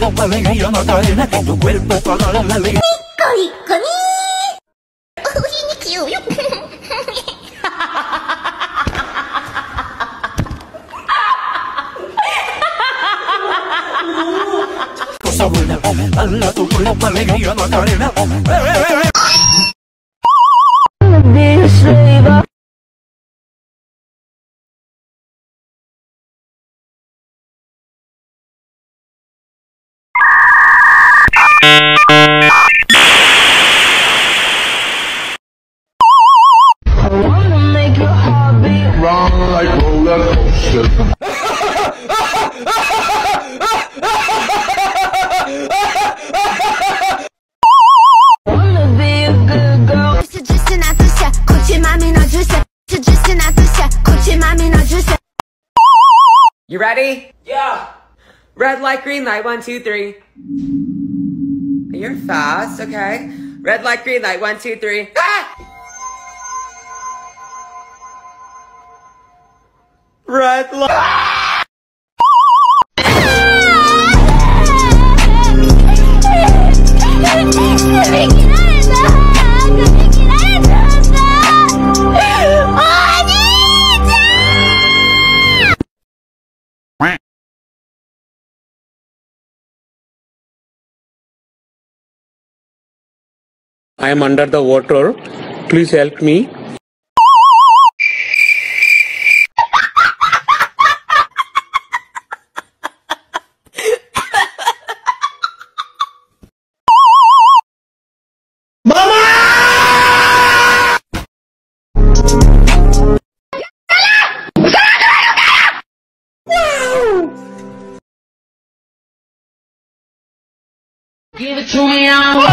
no puede ir a Macarena, que tu cuerpo para la alegría. Cosa buena, dale tu culo para ir a Macarena. You ready? Yeah. Red light, green light, 1, 2, 3. You're fast, okay. Red light, green light, 1, 2, 3. Ah! Red light. Ah! I am under the water. Please help me. Give it to me now.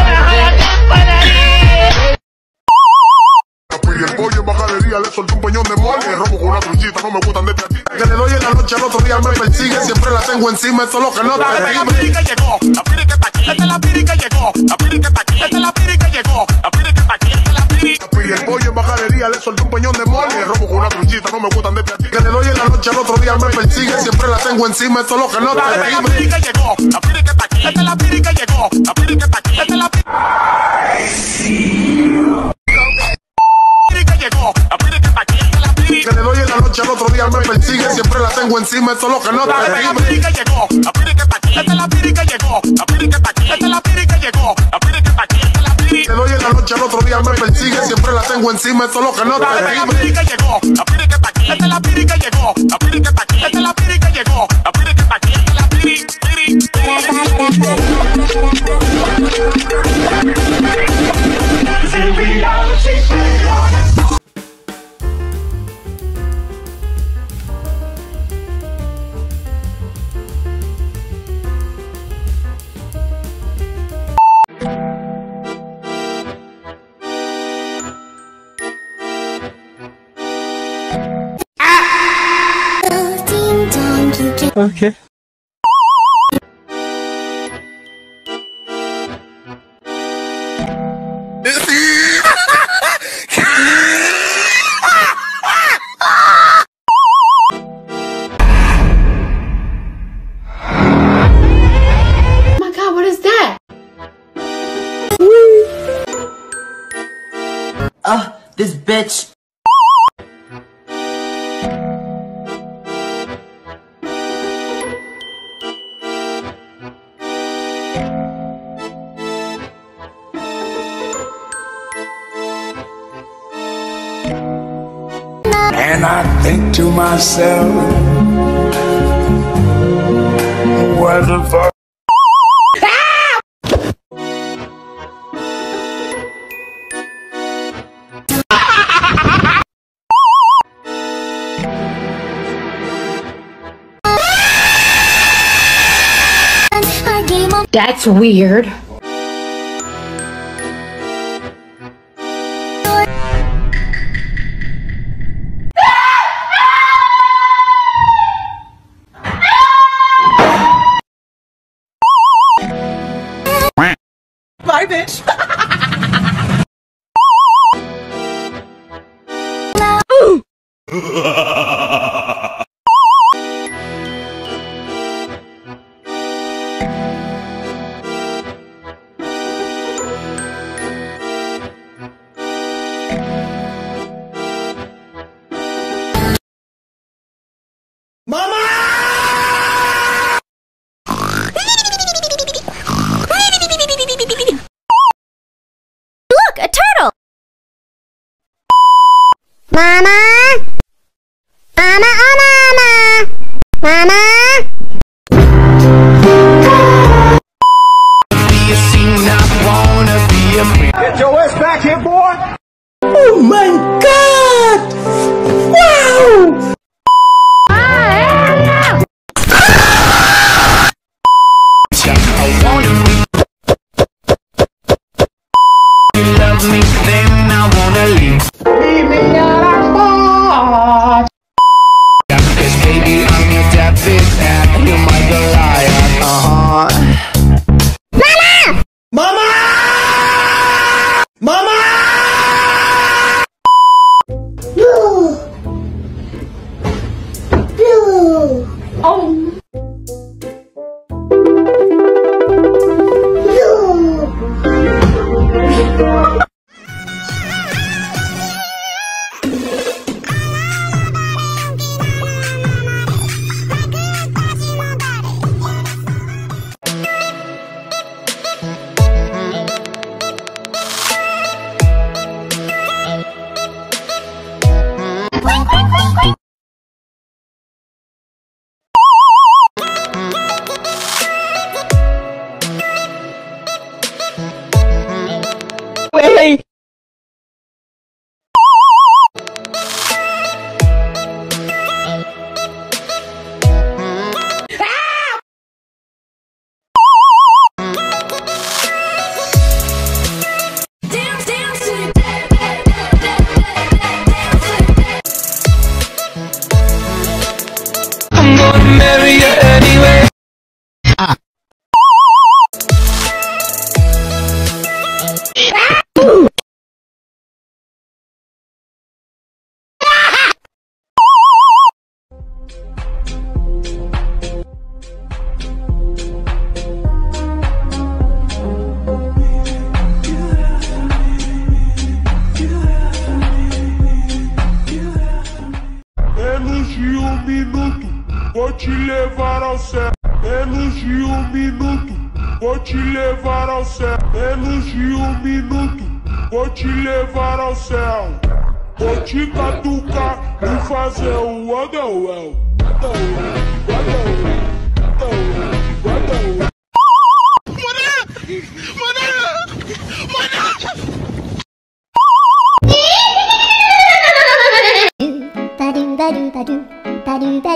Pollo en bajadería, le solté un peñón de mole. Le robo con una truchita, no me gustan de esta tita. Que le doy en la noche, al otro día me persigue. Siempre la tengo encima, eso es lo que no te rime. La pirica llegó, la pirica está aquí. Esta es la pirica llegó, la pirica está aquí. Esta es la pirica llegó, la pirica está aquí. Esta es la pirica. El pollo en bajadería, le solté un peñón de mole. Le robo con una truchita, no me gustan de esta tita. Que le doy en la noche, al otro día me persigue. Siempre la tengo encima, eso es lo que no te rime. La pirica llegó, la pirica está aquí. Esta es la pirica llegó, la pirica está aquí. Esta es la pirica. Que le doy en la noche, al otro día me persigue. Siempre la tengo encima, eso es lo que no te rime. La pirica llegó, la pirica está aquí. Esta es la pirica llegó, la pirica está aquí. Esta es la pirica llegó, la pirica está aquí. Esta es la pirica. Le doy en la noche, al otro día me persigue. Siempre la tengo encima, eso es lo que no te rime. La pirica llegó, la pirica está aquí. Esta es la pirica llegó, la pirica está aquí. Esta es la pirica llegó, la pirica está aquí. Esta es la pirica. Okay. And I think to myself, what the fuck? That's weird. Bye, bitch. Mama? Get your ass back here, boy! Oh my God! Wow! You love me, then I wanna leave. Leave me out of spot! Cause baby, I'm your dad, bitch, and you're my Goliath. Mama! Mama! Mama! Blue! Blue! Oh! Vou te levar ao céu, menos de minuto. Vou te levar ao céu, menos de minuto. Vou te levar ao céu. Vou te catucar e fazer o Wonderwell. Wonderwell. Ba do ba do ba do ba do ba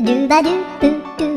do ba do ba do.